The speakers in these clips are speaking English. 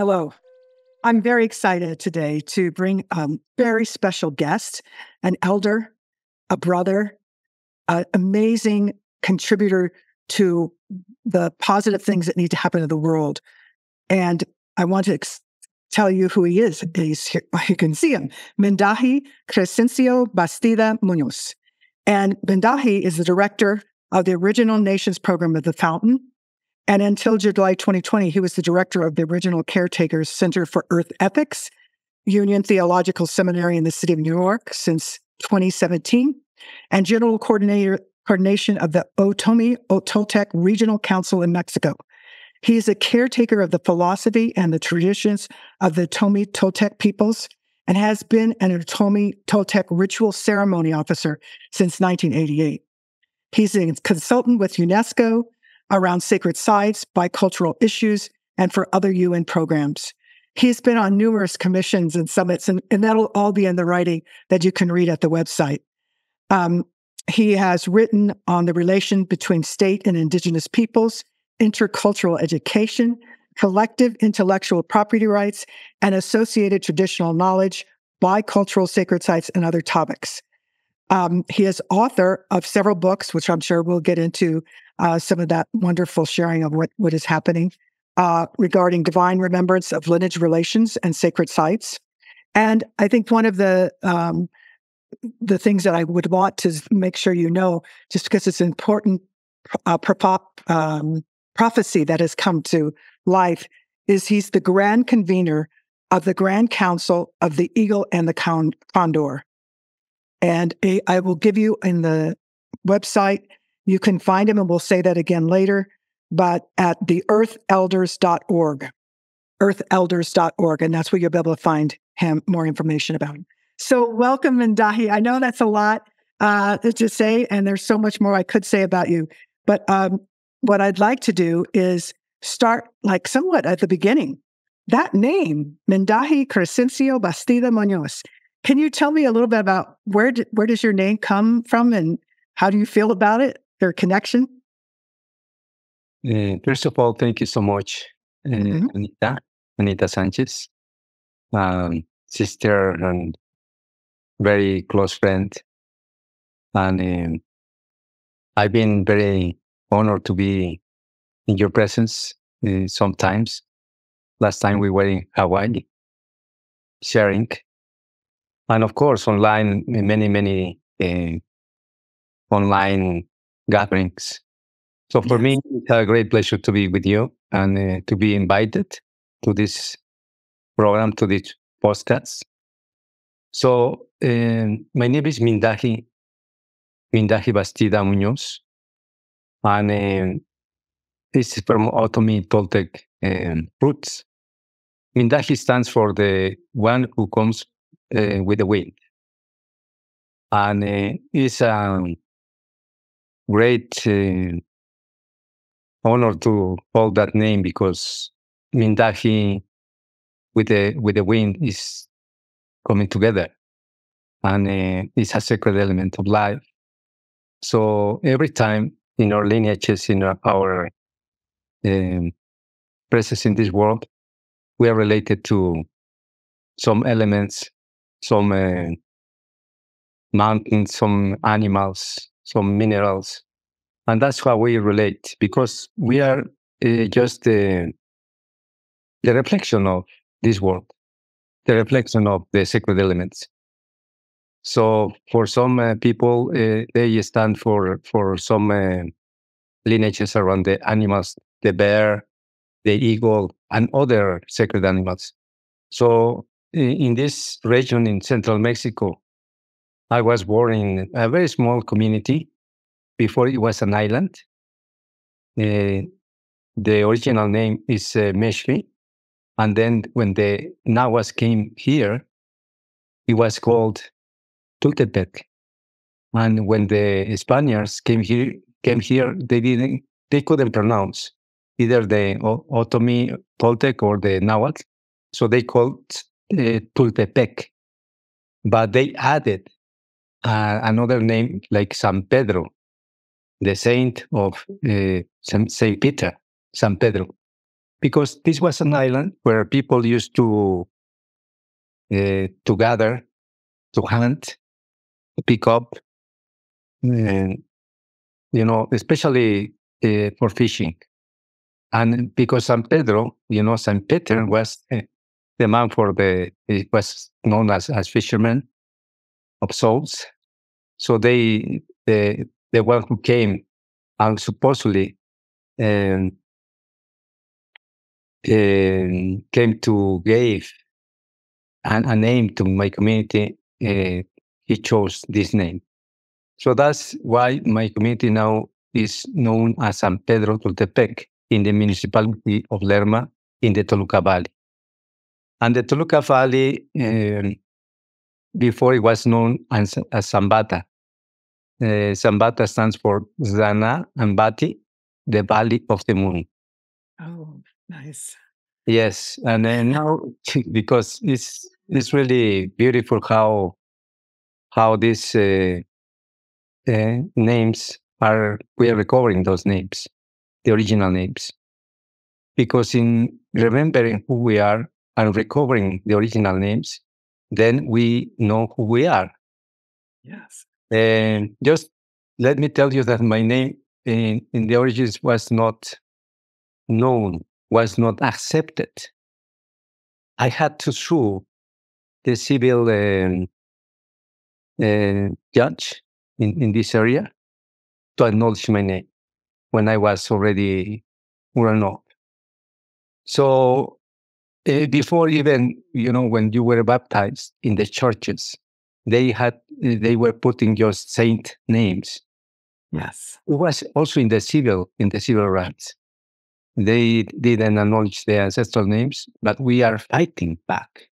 Hello. I'm very excited today to bring a very special guest, an elder, a brother, an amazing contributor to the positive things that need to happen in the world. And I want to tell you who he is. He's here. You can see him. Mindahi Crescencio Bastida Muñoz. And Mindahi is the director of the Original Nations Program of the Fountain. And until July 2020, he was the director of the original Caretakers Center for Earth Ethics, Union Theological Seminary in the city of New York since 2017, and general coordination of the Otomi Toltec Regional Council in Mexico. He is a caretaker of the philosophy and the traditions of the Otomi Toltec peoples and has been an Otomi Toltec ritual ceremony officer since 1988. He's a consultant with UNESCO around sacred sites, bicultural issues, and for other UN programs. He's been on numerous commissions and summits, and that'll all be in the writing that you can read at the website. He has written on the relation between state and indigenous peoples, intercultural education, collective intellectual property rights, and associated traditional knowledge, bicultural sacred sites, and other topics. He is author of several books, which I'm sure we'll get into some of that wonderful sharing of what is happening regarding divine remembrance of lineage relations and sacred sites. And I think one of the things that I would want to make sure you know, just because it's an important prophecy that has come to life, is he's the grand convener of the Grand Council of the Eagle and the Condor. And I will give you in the website, you can find him, and we'll say that again later, but at the earthelders.org, earthelders.org, and that's where you'll be able to find him, more information about him. So welcome, Mindahi. I know that's a lot to say, and there's so much more I could say about you, but what I'd like to do is start like somewhat at the beginning. That name, Mindahi Crescencio Bastida Muñoz. Can you tell me a little bit about where does your name come from and how do you feel about it, their connection? First of all, thank you so much, Anita Sanchez, sister and very close friend. And I've been very honored to be in your presence sometimes. Last time we were in Hawaii sharing. And of course, online, many online gatherings. So for me, it's a great pleasure to be with you and to be invited to this program, to this podcast. So my name is Mindahi Bastida Muñoz, and it's from Otomi Toltec roots. Mindahi stands for the one who comes with the wind, and it's a great honor to hold that name, because Mindahi with the wind is coming together, and it's a sacred element of life. So every time in our lineages, in our presence in this world, we are related to some elements, some mountains, some animals, some minerals. And that's how we relate, because we are just the reflection of this world, the reflection of the sacred elements. So for some people, they stand for some lineages around the animals, the bear, the eagle, and other sacred animals. So in this region in central Mexico, I was born in a very small community. Before it was an island. The original name is Meshvi. And then when the Nahuas came here, it was called Tultepec. And when the Spaniards came here, they couldn't pronounce either the Otomi Toltec or the Nahuatl. So they called Tultepec, but they added another name like San Pedro, the saint of San Pedro. because this was an island where people used to gather, to hunt, to pick up, and especially for fishing. And because San Pedro, San Peter was the man for it was known as fisherman of souls. So the one who came and supposedly came to give a name to my community, he chose this name. So that's why my community now is known as San Pedro Tultepec, in the municipality of Lerma, in the Toluca Valley. And the Toluca Valley, before it was known as Sambata. Sambata stands for Zana Ambati, the Valley of the Moon. Oh, nice. Yes, and then now, because it's really beautiful how these names we are recovering those names, the original names. Because in remembering who we are and recovering the original names, then we know who we are. Yes. And just let me tell you that my name in the origins was not known, was not accepted. I had to sue the civil judge in this area to acknowledge my name when I was already grown up. So before even, when you were baptized in the churches, they were putting just saint names. Yes. It was also in the civil rights. They didn't acknowledge their ancestral names, but we are fighting back.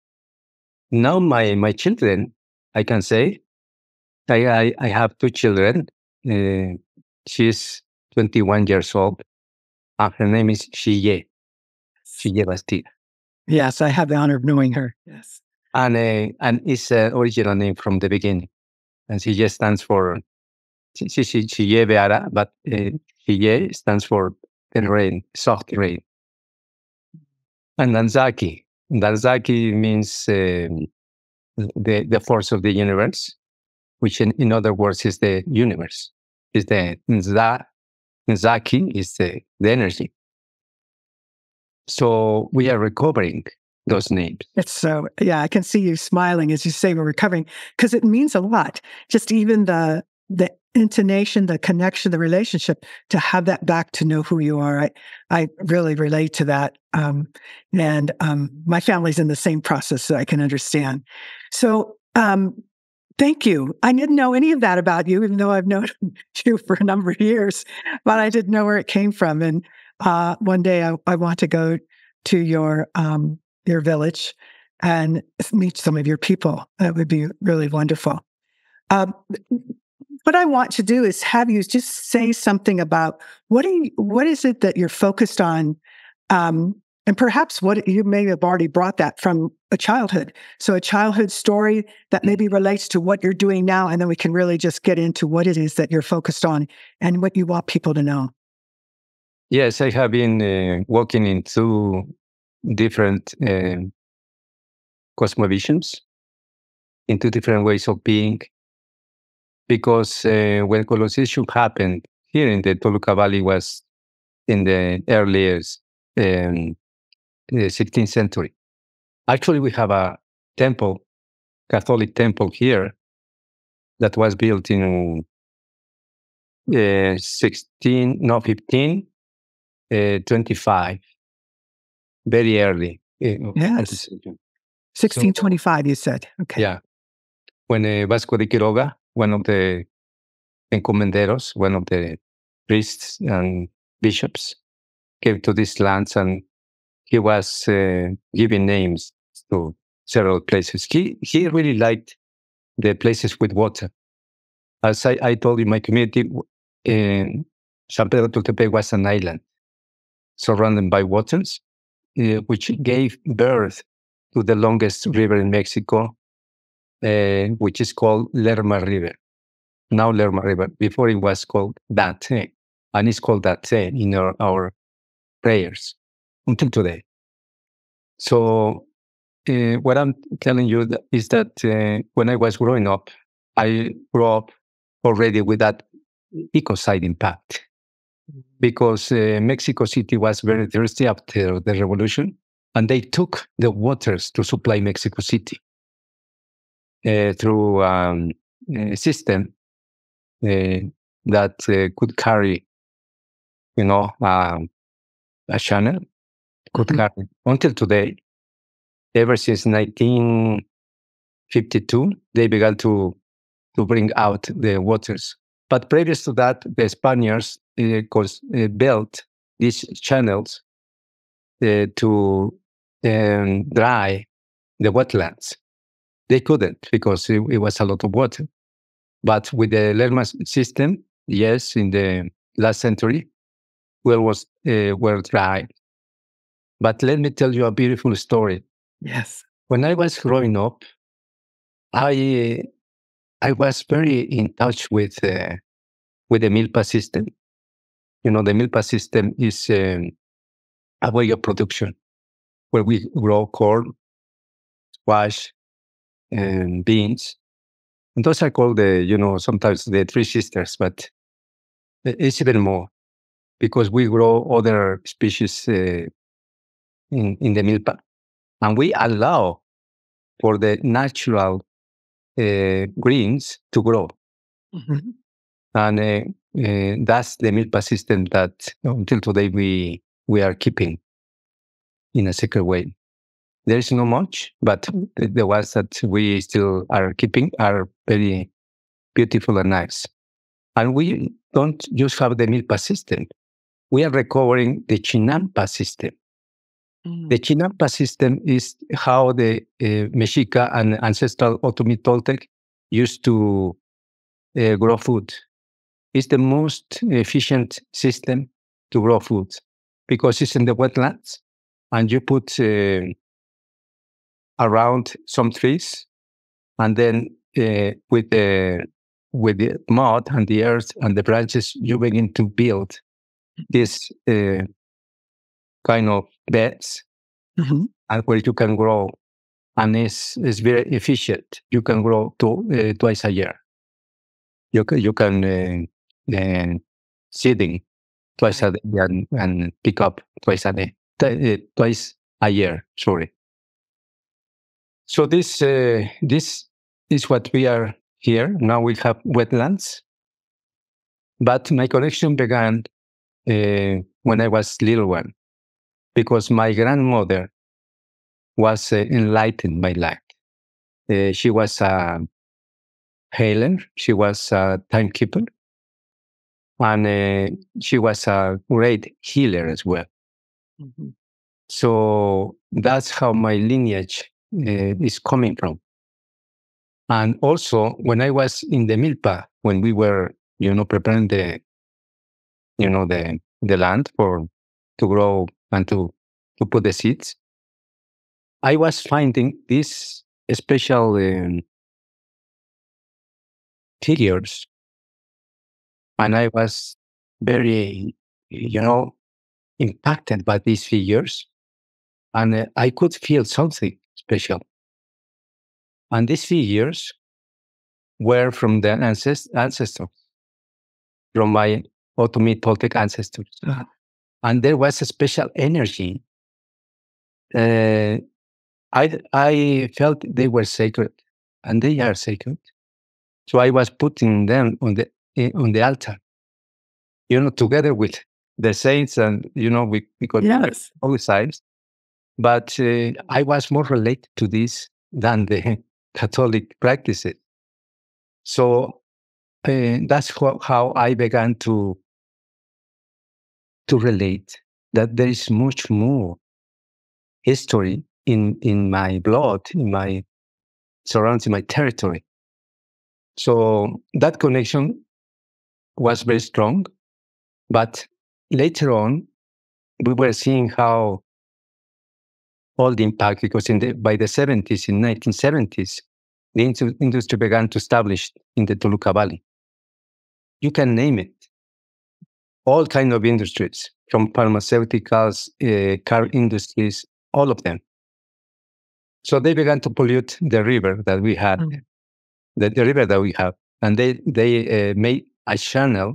Now my children, I can say, I have two children. She's 21 years old, and her name is Xiye Bastida. Yes, I have the honor of knowing her. Yes. And it's an original name from the beginning. And she just stands for Xiye Beara, but Xiye stands for the rain, soft rain. And Danzaki. Danzaki means the force of the universe, which in other words is the universe. Is the Nzaki is the energy. So we are recovering those names. It's so, yeah, I can see you smiling as you say we're recovering, because it means a lot. Just even the intonation, the connection, the relationship, to have that back, to know who you are. I really relate to that. And my family's in the same process, so I can understand. So thank you. I didn't know any of that about you, even though I've known you for a number of years, but I didn't know where it came from. And one day I want to go to your village and meet some of your people. That would be really wonderful. What I want to do is have you just say something about what is it that you're focused on, and perhaps what you may have already brought that from a childhood. So a childhood story that maybe relates to what you're doing now, and then we can really just get into what it is that you're focused on and what you want people to know. Yes, I have been working in two different cosmovisions, in two different ways of being, because when colonization happened here in the Toluca Valley was in the earliest the 16th century. Actually, we have a temple, Catholic temple here, that was built in 1525, very early. Yes, 1625, so, you said. Okay. Yeah. When Vasco de Quiroga, one of the encomenderos, one of the priests and bishops, came to these lands, and he was giving names to several places. He really liked the places with water. As I told you, my community, San Pedro Tultepec was an island surrounded by waters, which gave birth to the longest river in Mexico, which is called Lerma River. Now Lerma River. Before it was called Date eh, and it's called Date eh in our prayers. until today. So what I'm telling you is that when I was growing up, I grew up already with that ecocide impact, because Mexico City was very thirsty after the revolution, and they took the waters to supply Mexico City through a system that could carry, you know, a channel, could carry until today. Ever since 1952, they began to bring out the waters. But previous to that, the Spaniards built these channels to dry the wetlands. They couldn't because it was a lot of water. But with the Lerma system, yes, in the last century, wells were dry. But let me tell you a beautiful story. Yes. When I was growing up, I was very in touch with the milpa system. You know, the milpa system is a way of production where we grow corn, squash, and beans. And those are called the, you know, sometimes the three sisters, but it's even more because we grow other species in the milpa. And we allow for the natural greens to grow. Mm-hmm. And that's the milpa system that until today we are keeping in a secret way. There is not much, but the ones that we still are keeping are very beautiful and nice. And we don't just have the milpa system. We are recovering the chinampa system. Mm. The chinampa system is how the Mexica and ancestral Otomi Toltec used to grow food. It's the most efficient system to grow food because it's in the wetlands, and you put around some trees, and then with the mud and the earth and the branches, you begin to build this kind of beds, and where you can grow, and it's very efficient. You can grow twice a year. You can seeding twice a day and pick up twice a year. Sorry. So this is what we are here. Now we have wetlands. But my connection began when I was little one, because my grandmother was enlightened by light. She was a healer. She was a timekeeper. And she was a great healer as well. Mm-hmm. So that's how my lineage is coming from. And also, when I was in the milpa, when we were, you know, preparing the land to grow and to put the seeds, I was finding these special figures, and I was very, you know, impacted by these figures, and I could feel something special. And these figures were from the ancestors, from my Otomi Toltec ancestors. And there was a special energy. I felt they were sacred, and they are sacred. So I was putting them on the altar, you know, together with the saints, and, you know, we got all the sides. But I was more related to this than the Catholic practices. So that's how I began to relate that there is much more history in my blood, in my surroundings, in my territory. So that connection was very strong. But later on, we were seeing how all the impact, because by the 70s, in 1970s, the industry began to establish in the Toluca Valley. You can name it. all kinds of industries, from pharmaceuticals, car industries, all of them. So they began to pollute the river that we had, the river that we have. And they made a channel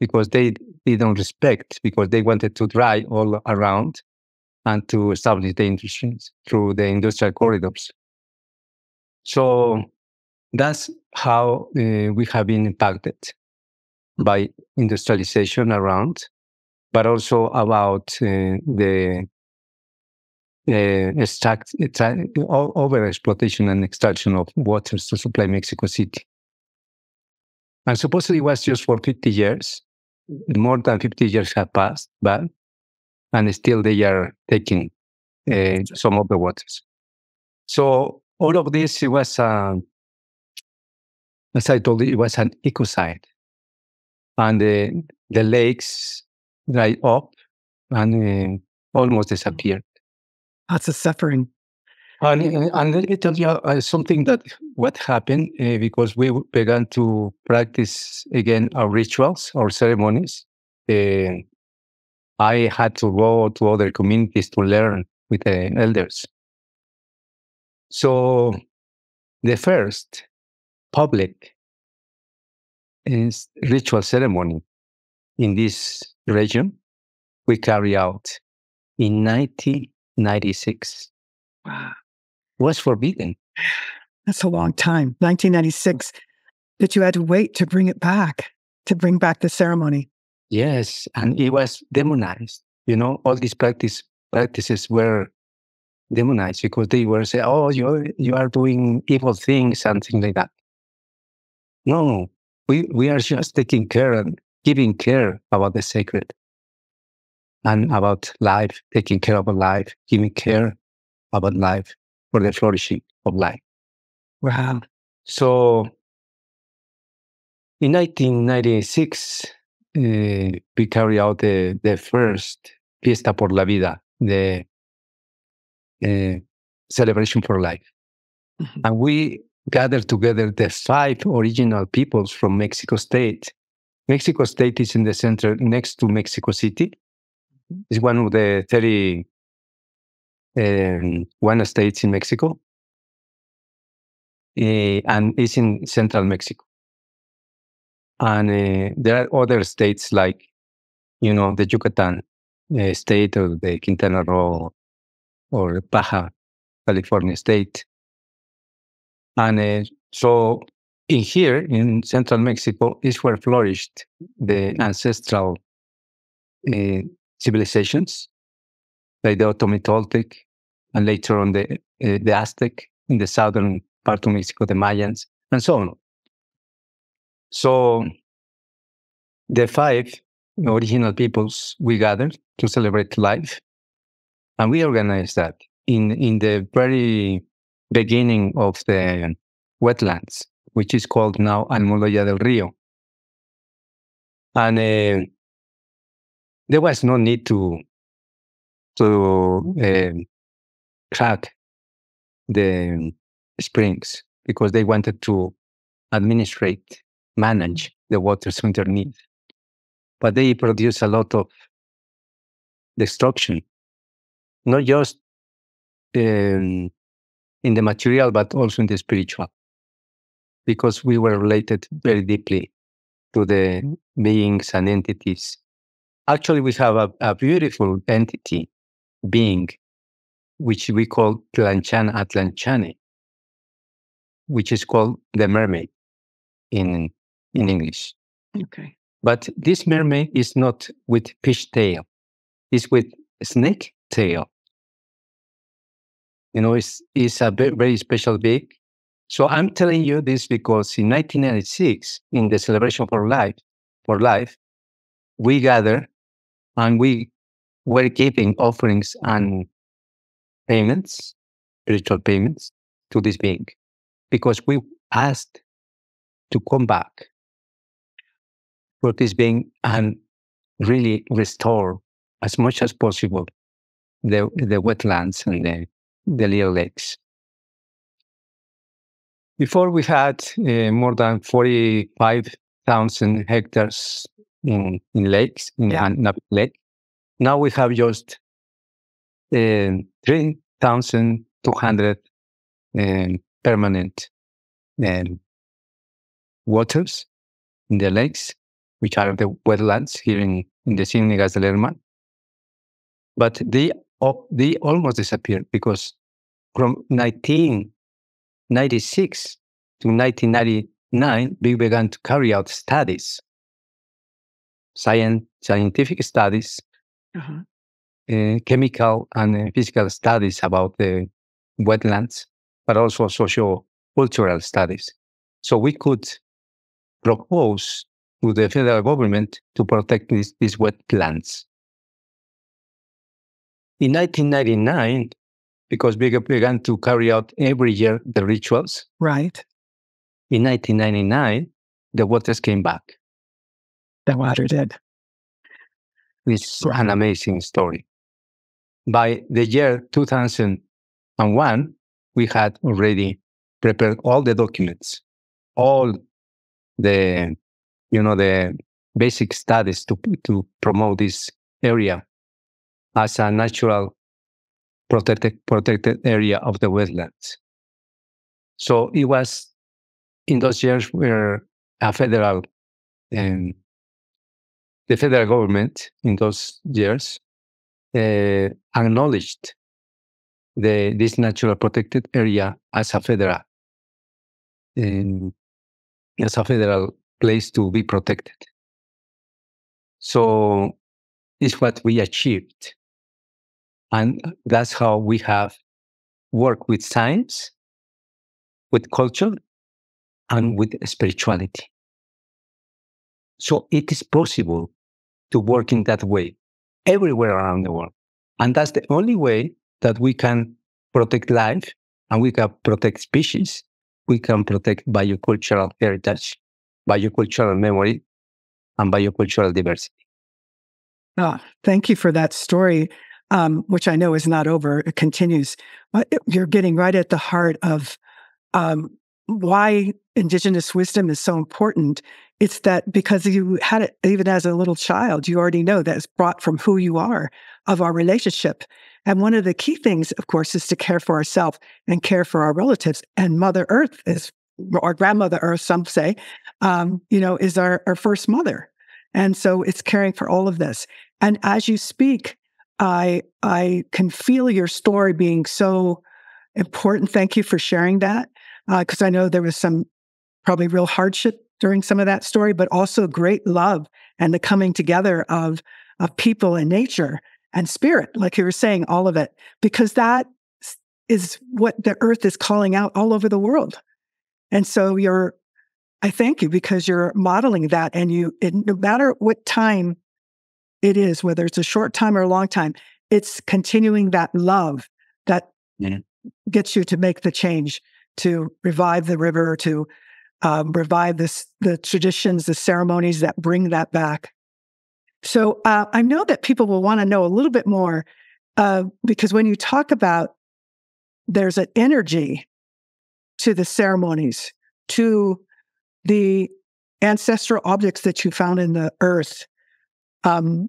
because they didn't respect, because they wanted to dry all around and to establish the industries through the industrial corridors. So that's how we have been impacted by industrialization around, but also about the over-exploitation and extraction of waters to supply Mexico City. And supposedly it was just for 50 years. More than 50 years have passed, but and still they are taking some of the waters. So all of this, it was, as I told you, it was an ecocide. And the lakes dried up and almost disappeared. Lots of suffering. And let me tell you something that what happened because we began to practice again our rituals, our ceremonies. I had to go to other communities to learn with the elders. So the first public ritual ceremony in this region we carry out in 1996. Wow. Was forbidden. That's a long time. 1996. That you had to wait to bring it back, to bring back the ceremony. Yes, and it was demonized. You know, all these practices were demonized because they were saying, "Oh, you are doing evil things," and things like that. No, we are just taking care and giving care about the sacred and about life, taking care of life, giving care about life, for the flourishing of life. Wow. So in 1996, we carried out the first Fiesta por la Vida, the celebration for life. Mm-hmm. And we gathered together the five original peoples from Mexico State. Mexico State is in the center next to Mexico City. Mm-hmm. It's one of the 30 one state in Mexico, and it's in central Mexico. And there are other states like, you know, the Yucatan state or the Quintana Roo or Baja California state. And so in here, in central Mexico, is where flourished the ancestral civilizations, like the Otomi Toltec, and later on the Aztec, in the southern part of Mexico, the Mayans, and so on. So the five original peoples we gathered to celebrate life, and we organized that in the very beginning of the wetlands, which is called now Almoloya del Rio. And there was no need to crack the springs because they wanted to administrate, manage the waters underneath. But they produce a lot of destruction, not just in the material, but also in the spiritual, because we were related very deeply to the beings and entities. Actually, we have a beautiful entity, being, which we call Tlanchana Atlanchane, which is called the mermaid in English. Okay. But this mermaid is not with fish tail, it's with snake tail. You know, it's a very special being. So I'm telling you this because in 1996, in the celebration for life, we gather and we were giving offerings and payments, spiritual payments, to this being, because we asked to come back for this being and really restore as much as possible the wetlands and the little lakes. Before, we had more than 45,000 hectares in lakes, in a lake. Now we have just 3,200 permanent waters in the lakes, which are the wetlands here in the Ciénegas de Lerma. But they almost disappeared because from 1996 to 1999, we began to carry out studies, scientific studies, chemical and physical studies about the wetlands, but also socio-cultural studies. So we could propose to the federal government to protect these wetlands. In 1999, because we began to carry out every year the rituals, right? In 1999, the waters came back. The water did. It's an amazing story. By the year 2001, we had already prepared all the documents, all the, the basic studies to promote this area as a natural protected area of the wetlands. So it was in those years where the federal government in those years acknowledged this natural protected area as a federal place to be protected. So it's what we achieved. And that's how we have worked with science, with culture, and with spirituality. So it is possible to work in that way everywhere around the world. And that's the only way that we can protect life, and we can protect species, we can protect biocultural heritage, biocultural memory, and biocultural diversity. Ah, thank you for that story, which I know is not over. It continues. You're getting right at the heart of why Indigenous wisdom is so important. It's that because you had it even as a little child, you already know that it's brought from who you are, of our relationship. And one of the key things, of course, is to care for ourselves and care for our relatives. And Mother Earth is, or Grandmother Earth, some say, is our first mother. And so it's caring for all of this. And as you speak, I can feel your story being so important. Thank you for sharing that, because I know there was some probably real hardship during some of that story, but also great love and the coming together of people and nature and spirit, like you were saying, all of it, because that is what the earth is calling out all over the world. And so I thank you because you're modeling that, and no matter what time it is, whether it's a short time or a long time, it's continuing that love that gets you to make the change, to revive the river, to revive the traditions, the ceremonies that bring that back. So I know that people will want to know a little bit more because when you talk about there's an energy to the ceremonies, to the ancestral objects that you found in the earth, and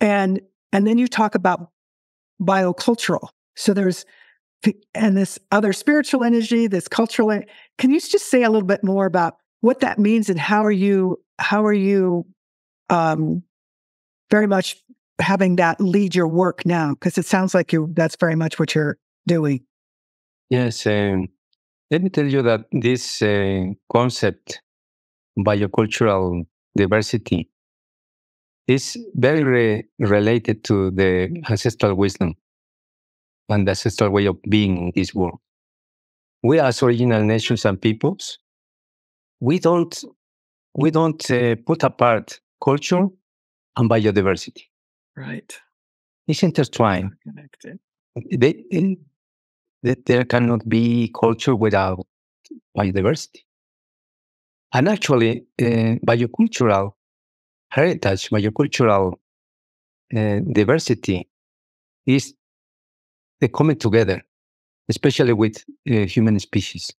then you talk about biocultural. So there's and this other spiritual energy, this cultural energy. Can you just say a little bit more about what that means and how are you very much having that lead your work now? Because it sounds like that's very much what you're doing. Yes. Let me tell you that this concept, biocultural diversity, is very related to the ancestral wisdom and the ancestral way of being in this world. We as original nations and peoples, we don't put apart culture and biodiversity. Right. It's intertwined. Connected. There cannot be culture without biodiversity. And actually, biocultural heritage, biocultural diversity is the coming together, especially with human species.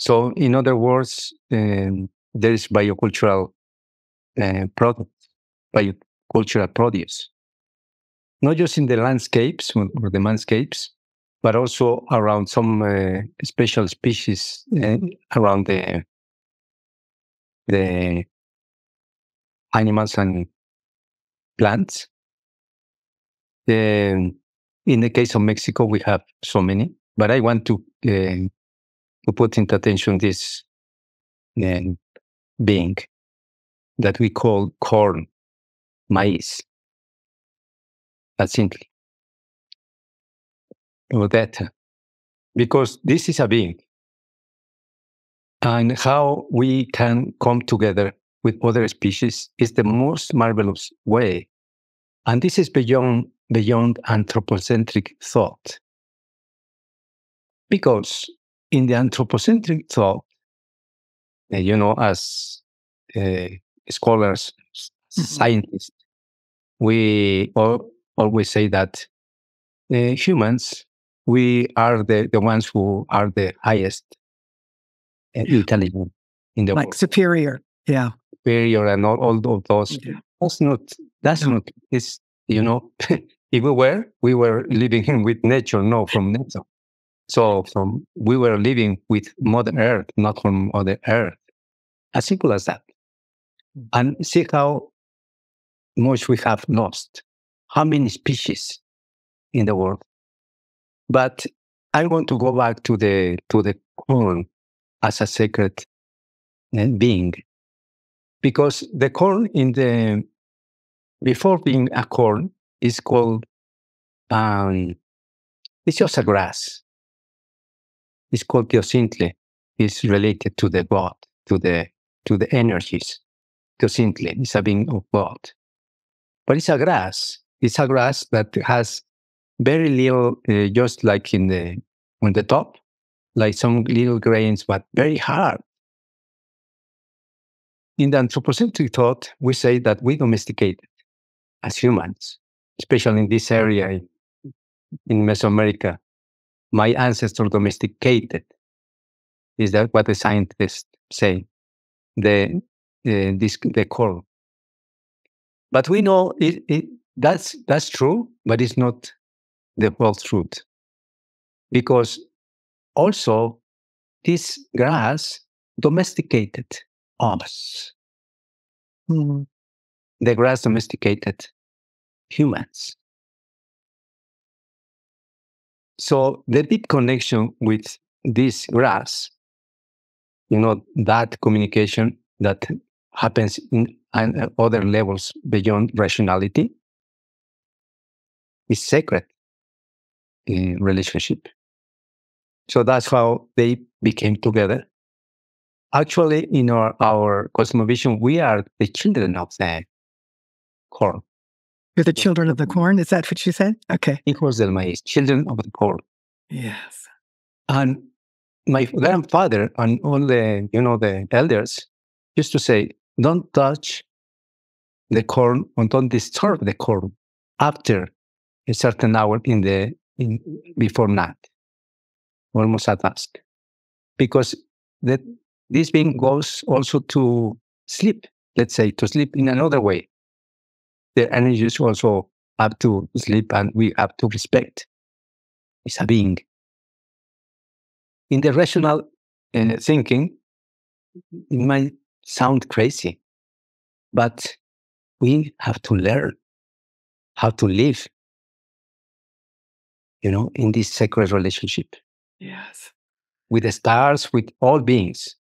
So in other words, there is biocultural product, biocultural produce, not just in the landscapes or the manscapes, but also around some special species around the animals and plants. In the case of Mexico, we have so many, but I want to put into attention this being that we call corn, maize, teocintle, or data, because this is a being, and how we can come together with other species is the most marvelous way. And this is beyond anthropocentric thought, because in the anthropocentric thought, as scholars, scientists, we always say that humans, we are the ones who are the highest intelligent in the world. Like superior, yeah. Superior and all of those. Yeah. That's not. It's, if we were living with nature, not from nature. So we were living with Mother Earth, not from Mother Earth. As simple as that. And see how much we have lost. How many species in the world? But I want to go back to the corn as a sacred being, because the corn before being a corn is called it's just a grass. It's called teocintle. It's related to the God, to the energies. Teocintle is a being of God, but it's a grass. It's a grass that has very little, just like on the top, like some little grains, but very hard. In the anthropocentric thought, we say that we domesticated as humans, especially in this area in Mesoamerica. My ancestors domesticated. Is that what the scientists say? The corn. But we know that's true, but it's not the whole truth, because also this grass domesticated us. The grass domesticated humans. So the deep connection with this grass, that communication that happens in and other levels beyond rationality, is sacred in relationship. So that's how they became together. Actually, in our cosmovision, we are the children of the corn. You're the children of the corn? Is that what you said? Okay. Hijos del maíz, children of the corn. Yes. And my grandfather and all the elders used to say, don't touch the corn or don't disturb the corn after a certain hour before night, almost at dusk, because this being goes also to sleep, let's say, to sleep in another way. The energies also have to sleep, and we have to respect. It's a being. In the rational thinking, it might sound crazy, but we have to learn how to live, in this sacred relationship. Yes. With the stars, with all beings.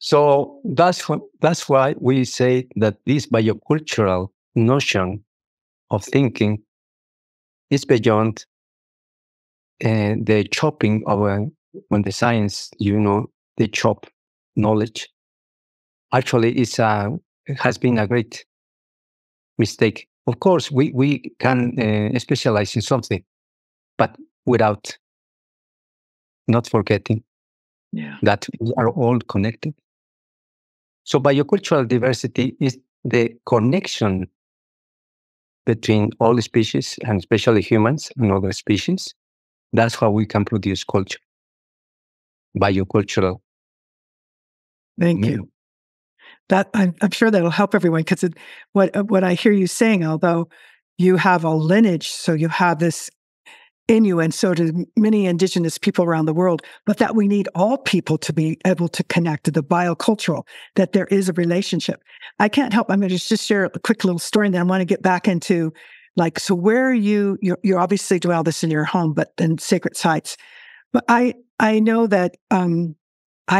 So that's why we say that this biocultural notion of thinking is beyond the chopping of when the science, they chop knowledge. Actually, it has been a great mistake. Of course, we can specialize in something, but without not forgetting that we are all connected. So biocultural diversity is the connection between all the species, and especially humans and other species. That's how we can produce culture, biocultural. Thank you. that I'm sure that'll help everyone, because what I hear you saying, although you have a lineage, so you have this in you, and so do many indigenous people around the world, but that we need all people to be able to connect to the biocultural, that there is a relationship. I can't help, I'm going to just share a quick little story, and then I want to get back into, like, so where are you, you obviously do all this in your home, but in sacred sites. But I know that I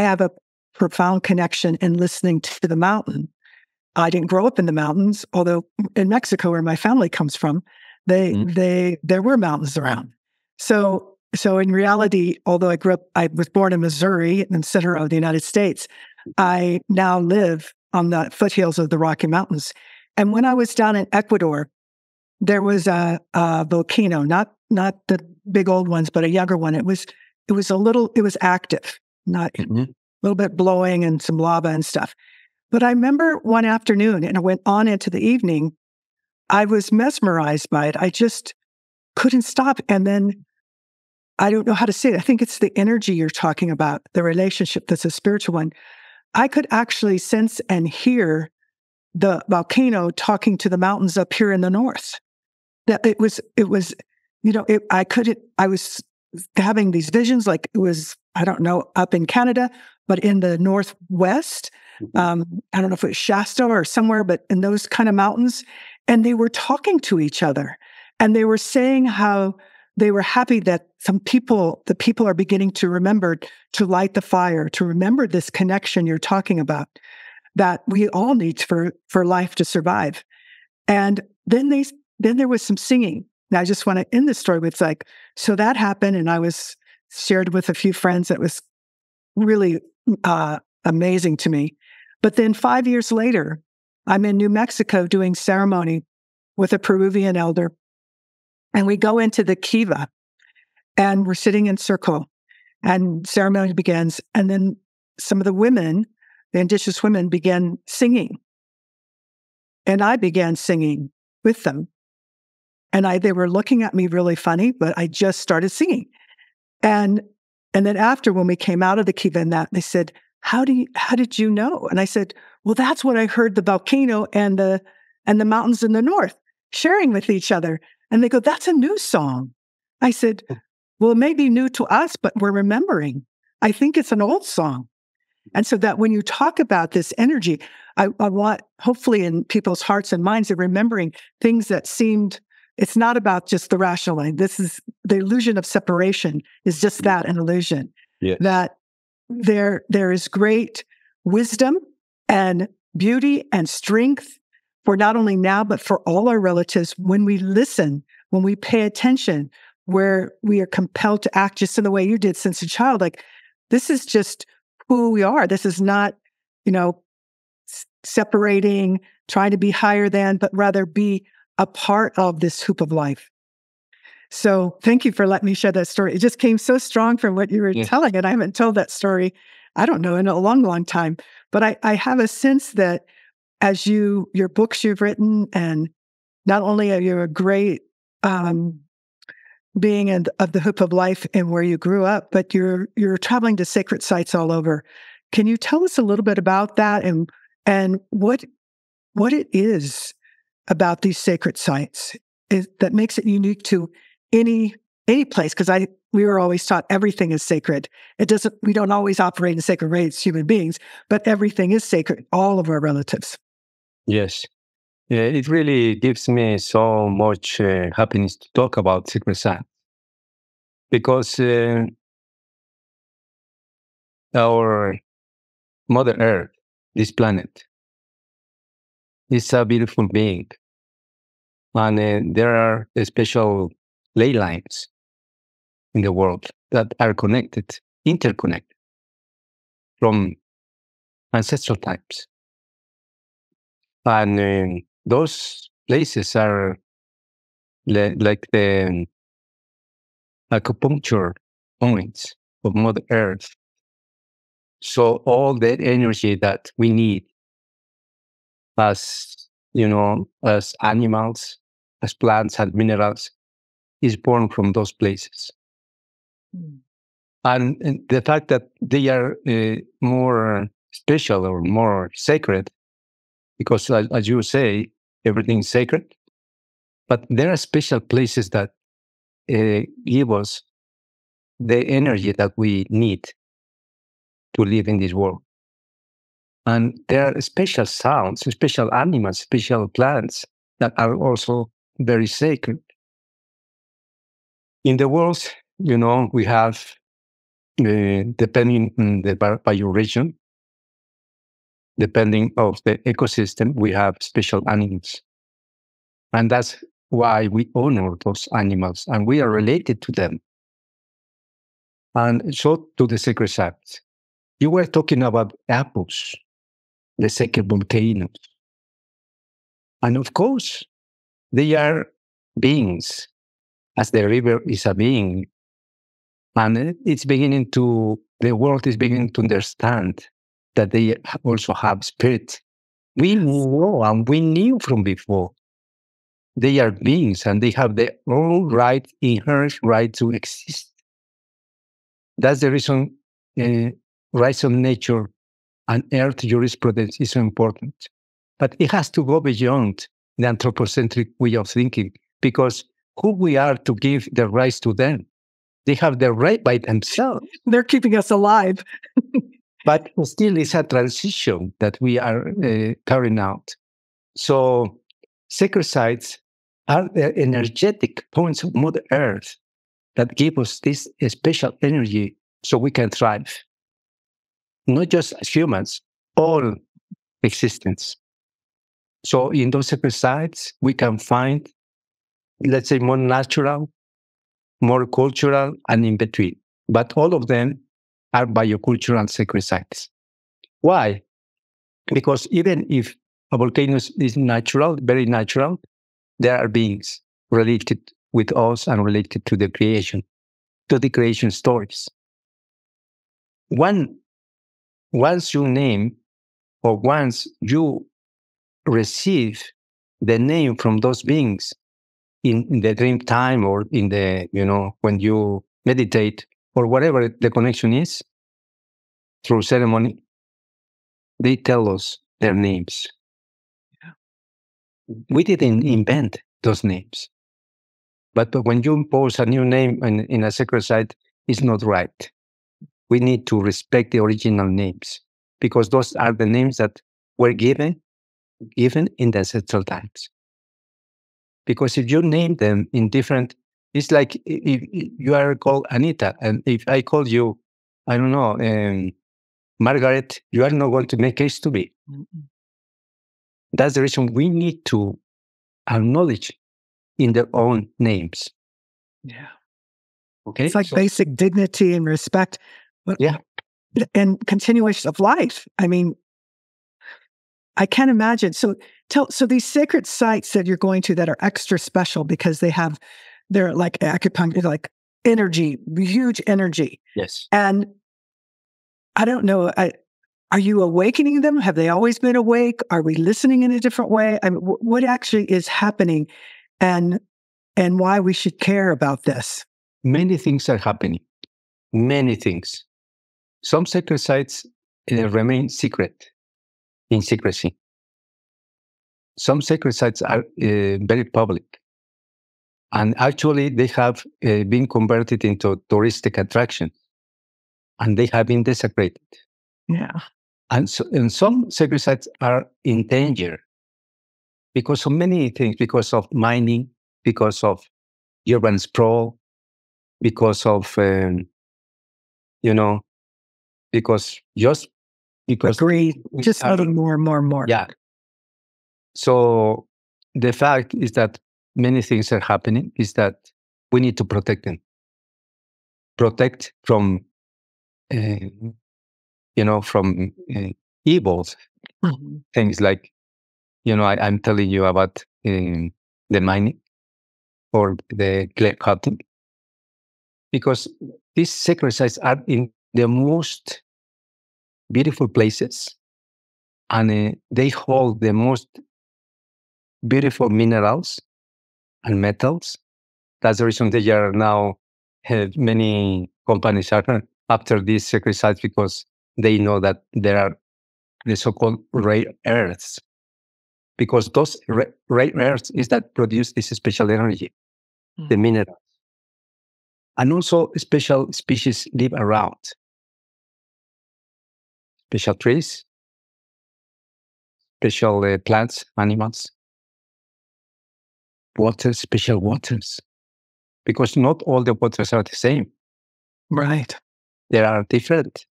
have a profound connection in listening to the mountain. I didn't grow up in the mountains, although in Mexico, where my family comes from, there were mountains around. So in reality, although I was born in Missouri, in the center of the United States, I now live on the foothills of the Rocky Mountains. And when I was down in Ecuador, there was a volcano, not the big old ones, but a younger one. It was active, not a little bit blowing and some lava and stuff. But I remember one afternoon, and it went on into the evening, I was mesmerized by it. I just couldn't stop. And then I don't know how to say it. I think it's the energy you're talking about, the relationship that's a spiritual one. I could actually sense and hear the volcano talking to the mountains up here in the north. That it was, you know, I was having these visions like it was, I don't know, up in Canada, but in the northwest. I don't know if it was Shasta or somewhere, but in those kind of mountains. And they were talking to each other, and they were saying how they were happy that the people are beginning to remember to light the fire, to remember this connection you're talking about, that we all need for life to survive. And then there was some singing. Now I just want to end this story with, like, so that happened, and I was shared with a few friends. That was really amazing to me. But then 5 years later, I'm in New Mexico doing ceremony with a Peruvian elder, and we go into the kiva, and we're sitting in circle, and ceremony begins, and then some of the women, the indigenous women, began singing, and I began singing with them, and they were looking at me really funny, but I just started singing, and then after, when we came out of the kiva and that, they said, "How did you know?" And I said, "Well, that's what I heard the volcano and the mountains in the north sharing with each other." And they go, "That's a new song." I said, "Well, it may be new to us, but we're remembering. I think it's an old song." And so that when you talk about this energy, I want, hopefully in people's hearts and minds, they're remembering things that seemed, it's not about just the rational mind. This is the illusion of separation, is just that, an illusion. Yes. That there is great wisdom and beauty and strength for not only now, but for all our relatives, when we listen, when we pay attention, where we are compelled to act just in the way you did since a child. Like, this is just who we are. This is not, you know, separating, trying to be higher than, but rather be a part of this hoop of life. So thank you for letting me share that story. It just came so strong from what you were telling, and I haven't told that story, I don't know, in a long, long time. But I have a sense that as your books you've written, and not only are you a great being of the hoop of life and where you grew up, but you're traveling to sacred sites all over. Can you tell us a little bit about that and what it is about these sacred sites that makes it unique to any place? Because we were always taught everything is sacred. We don't always operate in sacred ways as human beings, but everything is sacred, all of our relatives. Yes. Yeah, it really gives me so much happiness to talk about sacred science, because our Mother Earth, this planet, is a beautiful being. And there are special ley lines in the world that are interconnected from ancestral times. And those places are like the acupuncture points of Mother Earth. So all that energy that we need as animals, as plants and minerals, is born from those places. And the fact that they are more special or more sacred because as you say, everything's sacred. But there are special places that give us the energy that we need to live in this world. And there are special sounds, special animals, special plants that are also very sacred. In the world, you know, we have, depending on the bioregion, depending on the ecosystem, we have special animals. And that's why we honor those animals, and we are related to them. And so to the sacred sites. You were talking about apples, the sacred volcanoes. And of course, they are beings, as the river is a being. And it's beginning to, the world is beginning to understand that they also have spirit. We know and we knew from before. They are beings and they have their own right, inherent right to exist. That's the reason rights of nature and earth jurisprudence is so important. But it has to go beyond the anthropocentric way of thinking, because who we are to give the rights to them. They have the right by themselves. They're keeping us alive. But still, it's a transition that we are carrying out. So sacred sites are the energetic points of Mother Earth that give us this special energy so we can thrive. Not just as humans, all existence. So in those sacred sites, we can find, let's say, more natural, more cultural, and in between. But all of them are biocultural sacred sites. Why? Because even if a volcano is natural, very natural, there are beings related with us and related to the creation, to the creation stories. Once you name, or once you receive the name from those beings in the dream time, or in the, you know, when you meditate, or whatever the connection is, through ceremony, they tell us their names. Yeah. We didn't invent those names. But when you impose a new name in a sacred site, it's not right. We need to respect the original names, because those are the names that were given in the ancestral times. Because if you name them in different, it's like if you are called Anita, and if I call you, I don't know, Margaret, you are not going to make case to me. Mm-hmm. That's the reason we need to acknowledge in their own names. Yeah. Okay. It's like basic dignity and respect. Yeah. And continuation of life. I mean, I can't imagine. So these sacred sites that you're going to that are extra special because they're like acupuncture, like energy, huge energy. Yes. And I don't know, are you awakening them? Have they always been awake? Are we listening in a different way? I mean, what actually is happening, and why we should care about this? Many things are happening. Many things. Some sacred sites remain secret, in secrecy. Some sacred sites are very public. And actually, they have been converted into touristic attractions. And they have been desecrated. Yeah. And some sacred sites are in danger because of many things, because of mining, because of urban sprawl, because of, because agree, just adding more and more and more. Yeah. So the fact is that many things are happening, is that we need to protect them. Protect from, from evils. Mm-hmm. Things like, I'm telling you about the mining or the clay cutting. Because these sacred sites are in the most beautiful places, and they hold the most beautiful minerals and metals. That's the reason they are now, many companies are after these sacred sites, because they know that there are the so-called rare earths because those rare earths is that produce this special energy, the minerals. And also special species live around. Special trees, special plants, animals, water, special waters, because not all the waters are the same. Right. They are different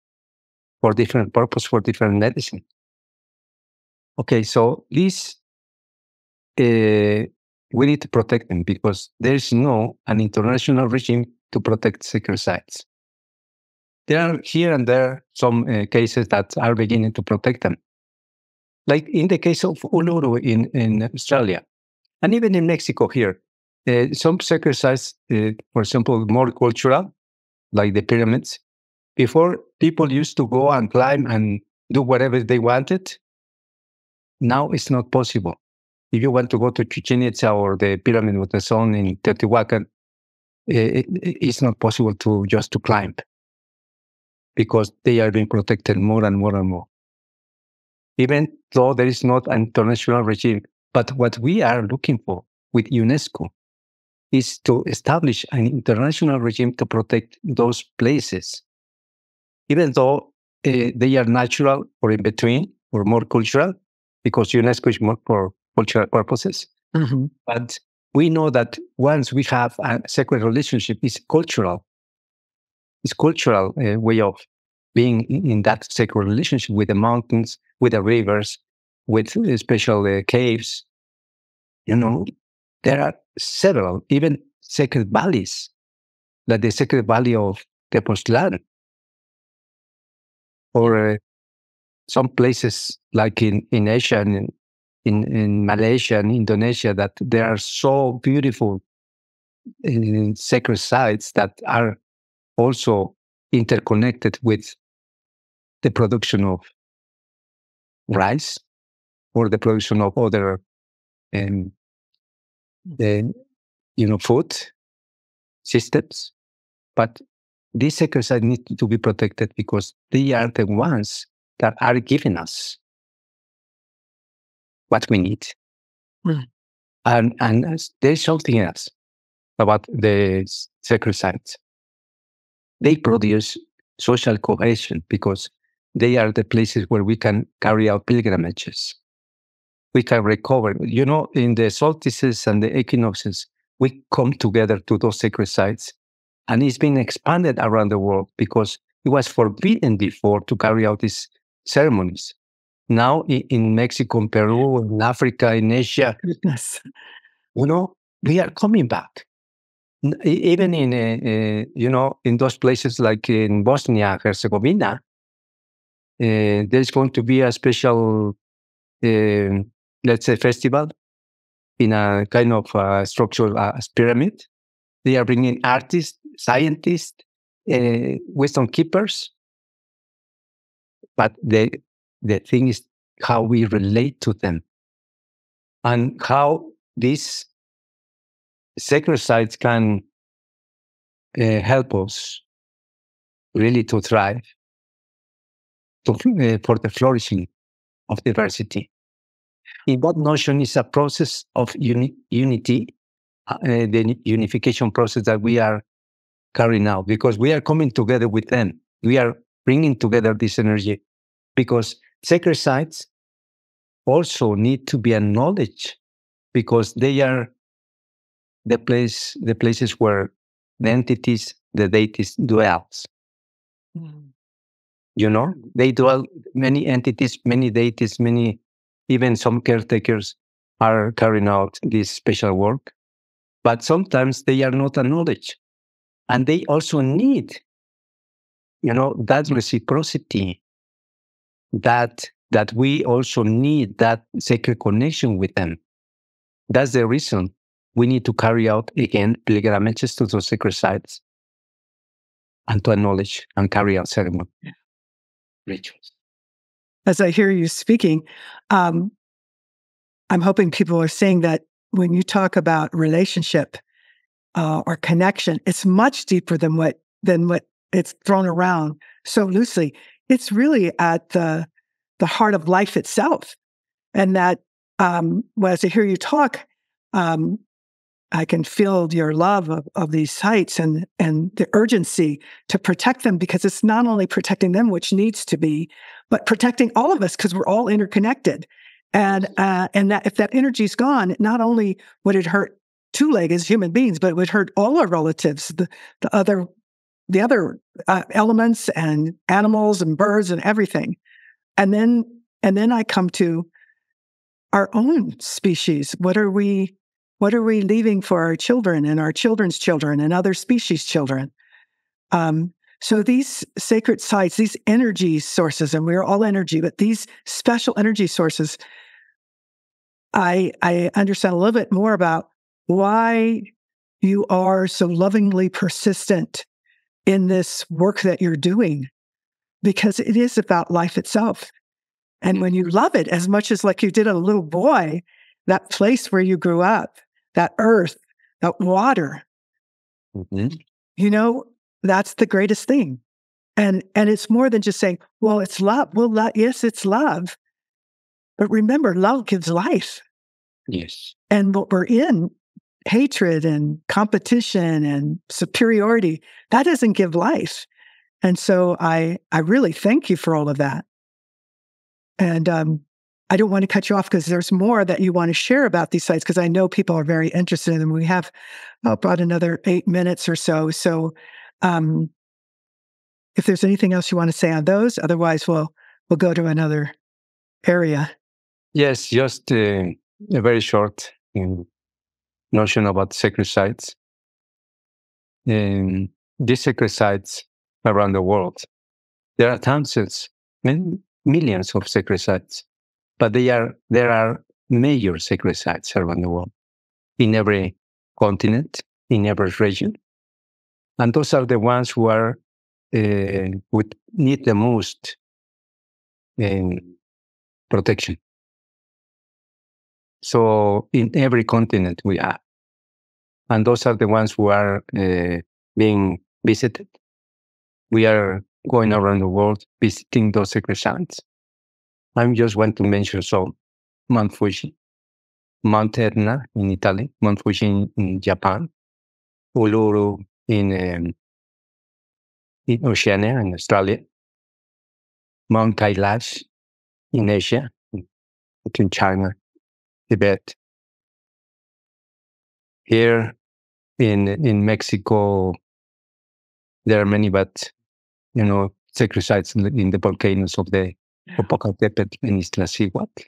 for different purpose, for different medicine. Okay, so these, we need to protect them because there is no an international regime to protect sacred sites. There are here and there some cases that are beginning to protect them. Like in the case of Uluru in Australia, and even in Mexico here, some sacred sites, for example, more cultural, like the pyramids. Before, people used to go and climb and do whatever they wanted. Now it's not possible. If you want to go to Chichen Itza or the Pyramid of the Sun in Teotihuacan, it's not possible to just to climb because they are being protected more and more and more. Even though there is not an international regime, but what we are looking for with UNESCO is to establish an international regime to protect those places, even though they are natural or in between or more cultural, because UNESCO is more for cultural purposes. Mm-hmm. But we know that once we have a sacred relationship, it's cultural way of being in that sacred relationship with the mountains, with the rivers, with special caves. You know, there are several, even sacred valleys, like the sacred valley of Tepoztlan, or some places like in Asia and in Malaysia and Indonesia, that there are so beautiful sacred sites that are also interconnected with the production of rice or the production of other food systems. But these sacred sites need to be protected because they are the ones that are giving us what we need. Mm. And there's something else about the sacred sites. They produce social cohesion because they are the places where we can carry out pilgrimages. We can recover. You know, in the solstices and the equinoxes, we come together to those sacred sites. And it's been expanded around the world because it was forbidden before to carry out these ceremonies. Now in Mexico, in Peru, in Africa, in Asia, goodness. You know, we are coming back. Even in, in those places like in Bosnia, Herzegovina, there's going to be a special, let's say, festival in a kind of structural pyramid. They are bringing artists, scientists, wisdom keepers. But the thing is how we relate to them and how these sacred sites can help us really to thrive for the flourishing of diversity. In what notion is a process of unity, the unification process that we are carrying out, because we are coming together with them. We are bringing together this energy because sacred sites also need to be acknowledged because they are the places where the entities, the deities dwells. Mm. You know, they dwell, many entities, many deities, many, even some caretakers are carrying out this special work, but sometimes they are not acknowledged. And they also need, you know, that reciprocity, that we also need that sacred connection with them. That's the reason we need to carry out, again, pilgrimages to those sacred sites and to acknowledge and carry out ceremony, rituals. As I hear you speaking, I'm hoping people are seeing that when you talk about relationship or connection, it's much deeper than what it's thrown around so loosely. It's really at the heart of life itself, and that Well, as I hear you talk, I can feel your love of these sites and the urgency to protect them, because it's not only protecting them, which needs to be, but protecting all of us, because we're all interconnected. And that if that energy's gone, not only would it hurt two-legged human beings, but it would hurt all our relatives, the other elements and animals and birds and everything. And then I come to our own species. What are we leaving for our children and our children's children and other species' children? So these sacred sites, these energy sources, and we're all energy, but these special energy sources, I understand a little bit more about why you are so lovingly persistent in this work that you're doing, because it is about life itself. And when you love it as much as like you did a little boy, that place where you grew up, that earth, that water, mm-hmm. you know, that's the greatest thing. And it's more than just saying, well, it's love. Well, yes, it's love. But remember, love gives life. Yes. And what we're in, hatred and competition and superiority, that doesn't give life. And so I really thank you for all of that. And I don't want to cut you off, because there's more that you want to share about these sites, because I know people are very interested in them. We have about another 8 minutes or so. So if there's anything else you want to say on those, otherwise we'll go to another area. Yes, just a very short notion about sacred sites. These sacred sites around the world, there are thousands, millions of sacred sites. But there are major sacred sites around the world, in every continent, in every region. And those are the ones who are would need the most protection. So in every continent we are. And those are the ones who are being visited. We are going around the world visiting those sacred sites. I just want to mention, so Mount Fuji, Mount Etna in Italy, Mount Fuji in Japan, Uluru in Oceania in Australia, Mount Kailash in Asia, in China, Tibet. Here in Mexico, there are many, but you know, sacred sites in the volcanoes of the Popocatépetl and Iztaccíhuatl,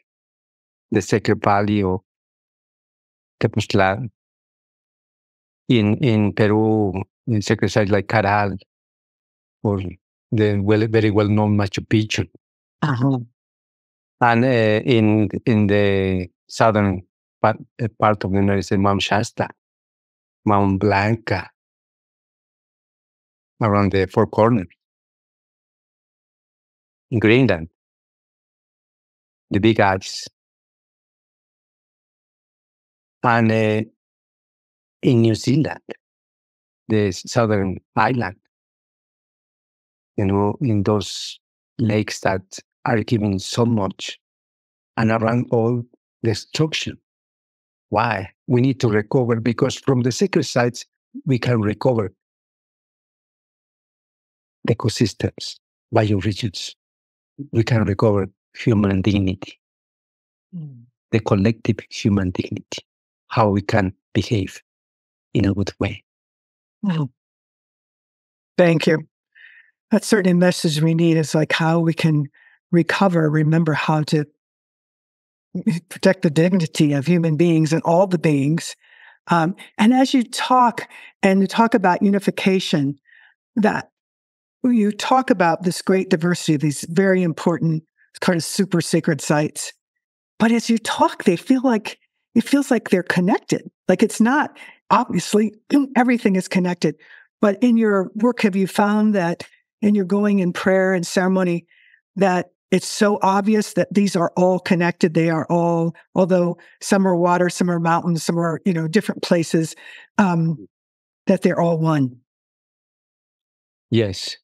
the Sacred Valley of Tepoztlán. In Peru, in sacred sites like Caral, or the very well-known Machu Picchu. Uh-huh. And in the southern part of the United States, Mount Shasta, Mount Blanca, around the Four Corners. In Greenland, the Big Ice, and in New Zealand, the Southern Island, you know, in those lakes that are giving so much, and around all destruction. Why? We need to recover, because from the sacred sites, we can recover ecosystems, bioregions. We can recover human dignity, the collective human dignity, how we can behave in a good way. Wow. Thank you. That's certainly a message we need, is like how we can recover, remember how to protect the dignity of human beings and all the beings. And as you talk, and you talk about unification, that you talk about this great diversity of these very important kind of super sacred sites, but as you talk, they feel like, it feels like they're connected. Like it's not, obviously, everything is connected, but in your work, have you found that in your going in prayer and ceremony, that it's so obvious that these are all connected? They are all, although some are water, some are mountains, some are, you know, different places, that they're all one. Yes.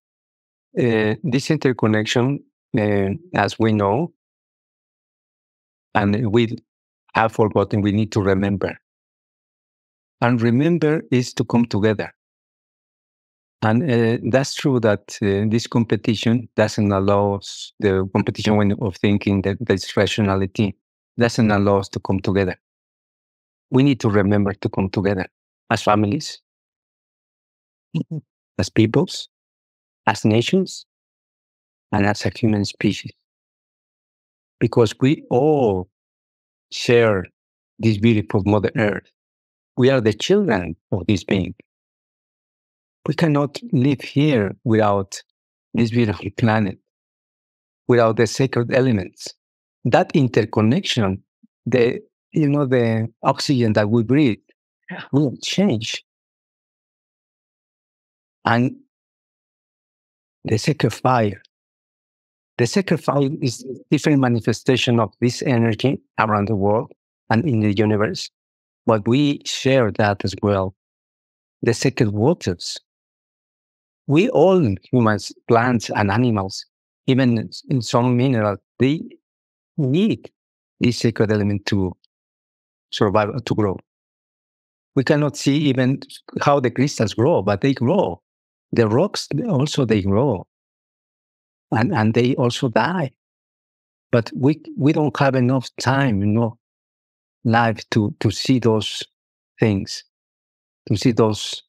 This interconnection, as we know, and we have forgotten, we need to remember. And remember is to come together. And that's true that this competition doesn't allow us, the competition when of thinking that there's rationality, doesn't allow us to come together. We need to remember to come together as families, as peoples, as nations, and as a human species. Because we all share this beautiful Mother Earth. We are the children of this being. We cannot live here without this beautiful planet, without the sacred elements. That interconnection, the oxygen that we breathe, will change. And the sacred fire. The sacred fire is different manifestation of this energy around the world and in the universe, but we share that as well. The sacred waters. We all humans, plants and animals, even in some minerals, they need this sacred element to survive, to grow. We cannot see even how the crystals grow, but they grow. The rocks also, they grow. And they also die. But we don't have enough time, life to see those things, to see those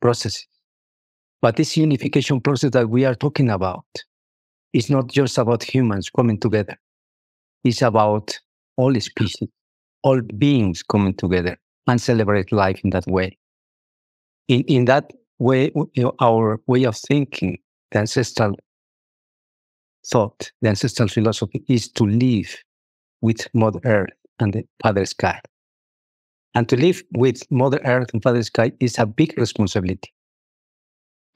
processes. But this unification process that we are talking about is not just about humans coming together. It's about all species, all beings coming together and celebrate life in that way. In that way, our way of thinking, the ancestral thought, the ancestral philosophy is to live with Mother Earth and the Father Sky. And to live with Mother Earth and Father Sky is a big responsibility,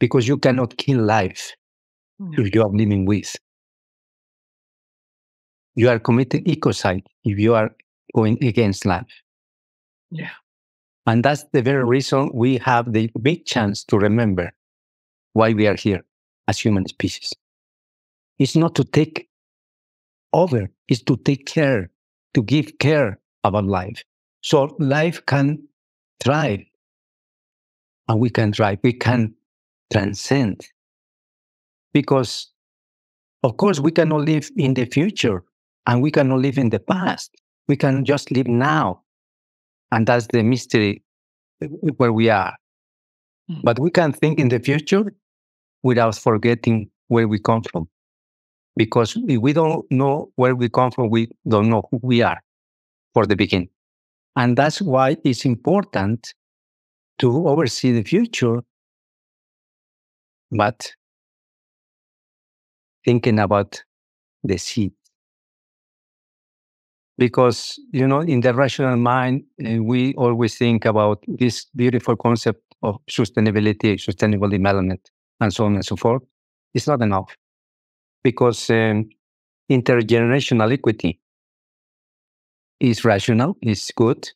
because you cannot kill life if you are living with. You are committing ecocide if you are going against life. Yeah. And that's the very reason we have the big chance to remember why we are here as human species. It's not to take over, it's to take care, to give care about life. So life can thrive, and we can thrive, we can transcend. Because, of course, we cannot live in the future, and we cannot live in the past. We can just live now, and that's the mystery where we are. But we can think in the future without forgetting where we come from. Because if we don't know where we come from, we don't know who we are for the beginning. And that's why it's important to oversee the future, but thinking about the seed. Because, in the rational mind, we always think about this beautiful concept of sustainability, sustainable development, and so on and so forth. It's not enough. Because intergenerational equity is rational, is good,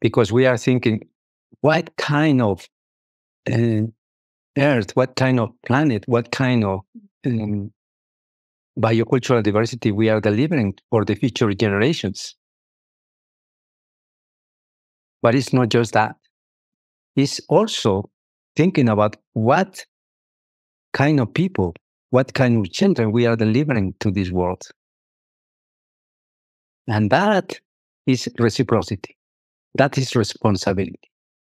because we are thinking, what kind of earth, what kind of planet, what kind of biocultural diversity we are delivering for the future generations. But it's not just that. It's also thinking about what kind of people, what kind of children we are delivering to this world. And that is reciprocity. That is responsibility.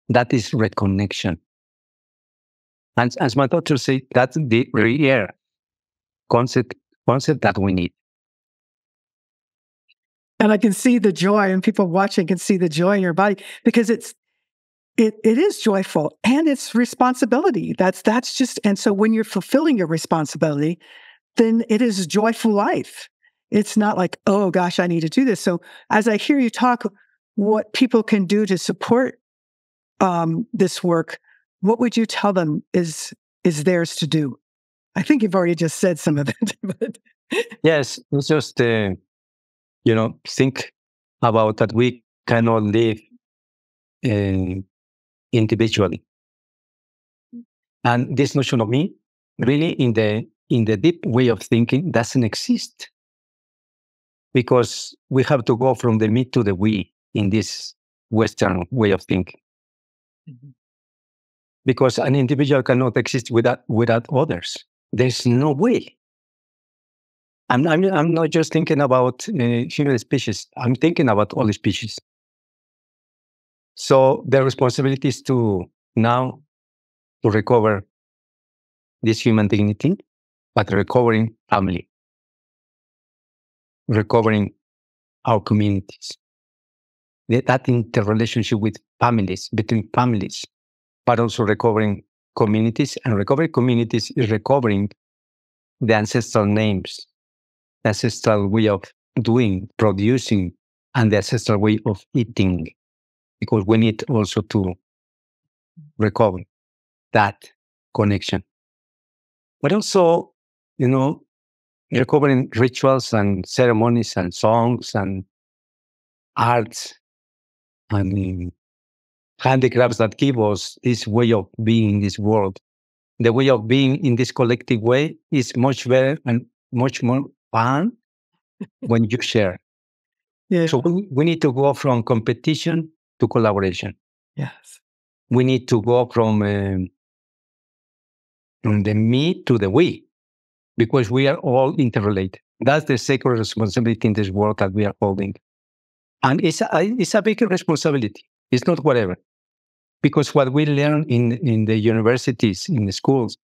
That is reconnection. And as my daughter said, that's the rare concept that we need. And I can see the joy, and people watching can see the joy in your body, because it is joyful, and it's responsibility. That's just, and so when you're fulfilling your responsibility, then it is a joyful life. It's not like, oh gosh, I need to do this. So as I hear you talk, what people can do to support this work, what would you tell them is theirs to do? I think you've already just said some of it. But yes, it's just think about that we cannot live individually. And this notion of me, really in the deep way of thinking, doesn't exist. because we have to go from the me to the we in this Western way of thinking. Mm-hmm. Because an individual cannot exist without others. There's no way. I'm not just thinking about human species. I'm thinking about all species. So the responsibility is to recover this human dignity, but recovering family, recovering our communities. That interrelationship with families, between families, but also recovering communities. And recovering communities is recovering the ancestral names, the ancestral way of doing, producing, and the ancestral way of eating, because we need also to recover that connection. But also, recovering rituals and ceremonies and songs and arts and handicrafts that give us this way of being in this world. The way of being in this collective way is much better and much more fun when you share. Yeah. So we need to go from competition to collaboration. Yes. We need to go from the me to the we, because we are all interrelated. That's the sacred responsibility in this world that we are holding. And it's a big responsibility. It's not whatever. Because what we learn in the universities, in the schools,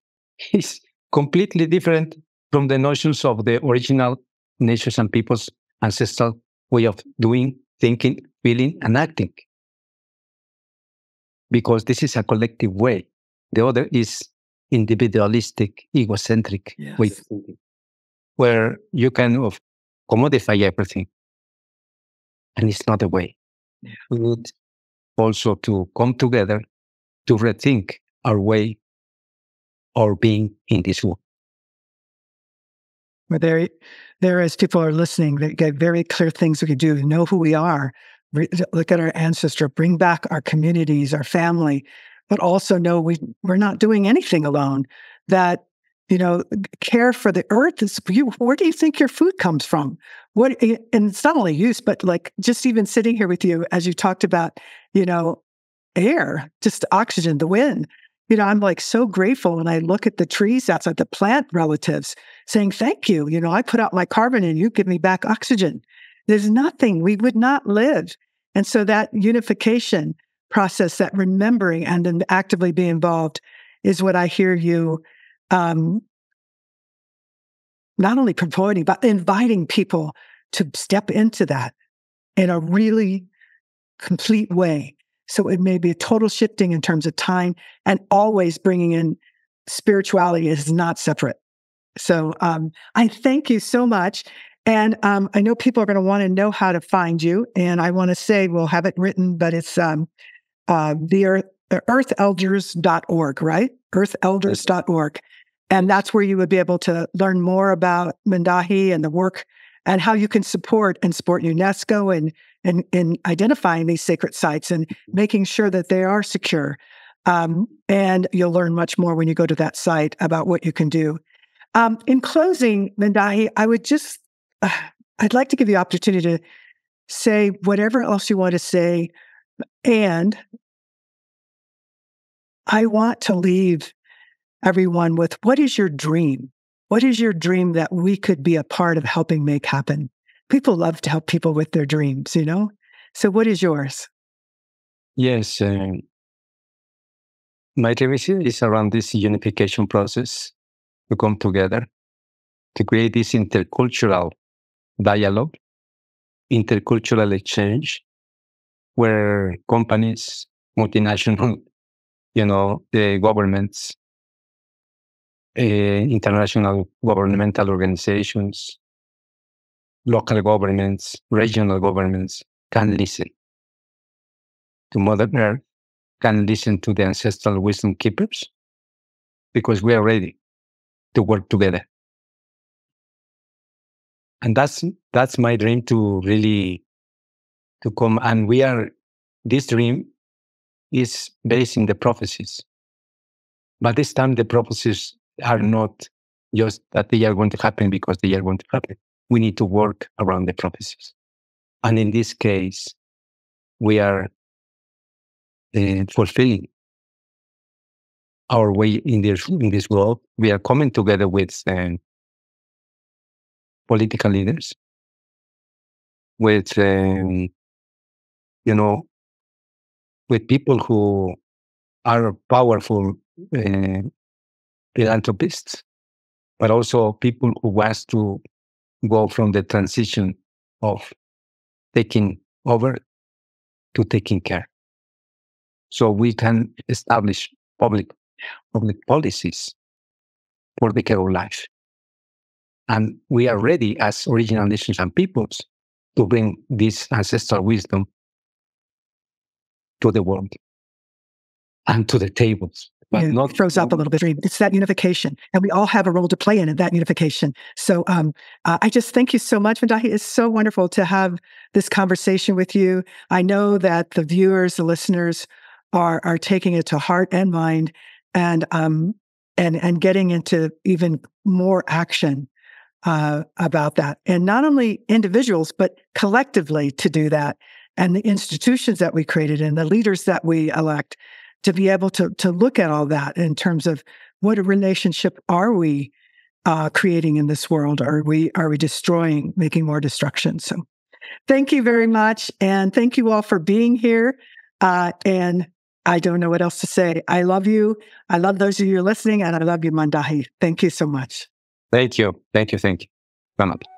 is completely different from the notions of the original nations and peoples' ancestral way of doing, thinking, feeling, and acting. Because this is a collective way. The other is individualistic, egocentric way of thinking, where you kind of commodify everything. And it's not a way. Yeah. We need also to come together to rethink our way or being in this world. Well, there as people are listening, they get very clear things we can do. Know who we are. Look at our ancestor. Bring back our communities, our family, but also know we're not doing anything alone. That care for the earth is you. Where do you think your food comes from? What, and it's not only use, but like just even sitting here with you as you talked about, air, just oxygen, the wind. I'm like so grateful when I look at the trees outside, the plant relatives saying, thank you. I put out my carbon and you give me back oxygen. There's nothing, we would not live. And so that unification process, that remembering and then actively being involved is what I hear you not only promoting, but inviting people to step into that in a really complete way. So it may be a total shifting in terms of time and always bringing in spirituality is not separate. So I thank you so much. And I know people are going to want to know how to find you. And I want to say, we'll have it written, but it's earthelders.org, right? Earthelders.org. And that's where you would be able to learn more about Mindahi and the work and how you can support UNESCO and in identifying these sacred sites and making sure that they are secure. And you'll learn much more when you go to that site about what you can do. In closing, Mindahi, I'd like to give you the opportunity to say whatever else you want to say. And I want to leave everyone with, what is your dream? What is your dream that we could be a part of helping make happen? People love to help people with their dreams, So what is yours? Yes. My dream is around this unification process, to come together, to create this intercultural dialogue, intercultural exchange, where companies, multinational, the governments, international governmental organizations, local governments, regional governments can listen to Mother Earth, can listen to the ancestral wisdom keepers, because we are ready to work together. And that's my dream to come. And this dream is based in the prophecies. But this time the prophecies are not just that they are going to happen because they are going to happen. we need to work around the prophecies. And in this case, we are fulfilling our way in this world. We are coming together with political leaders, with with people who are powerful philanthropists, but also people who want to go from the transition of taking over to taking care. So we can establish public policies for the care of life. And we are ready as original nations and peoples to bring this ancestral wisdom to the world and to the tables. But it throws up a little bit. It's that unification, and we all have a role to play in that unification. So I just thank you so much, Mindahi. It's so wonderful to have this conversation with you. I know that the viewers, the listeners, are taking it to heart and mind, and getting into even more action about that, and not only individuals but collectively to do that, and the institutions that we created and the leaders that we elect. To be able to look at all that in terms of what a relationship are we creating in this world? Are we destroying, making more destruction? So thank you very much. And thank you all for being here. And I don't know what else to say. I love you. I love those of you listening, and I love you, Mindahi. Thank you so much. Thank you. Thank you. Thank you. Bye.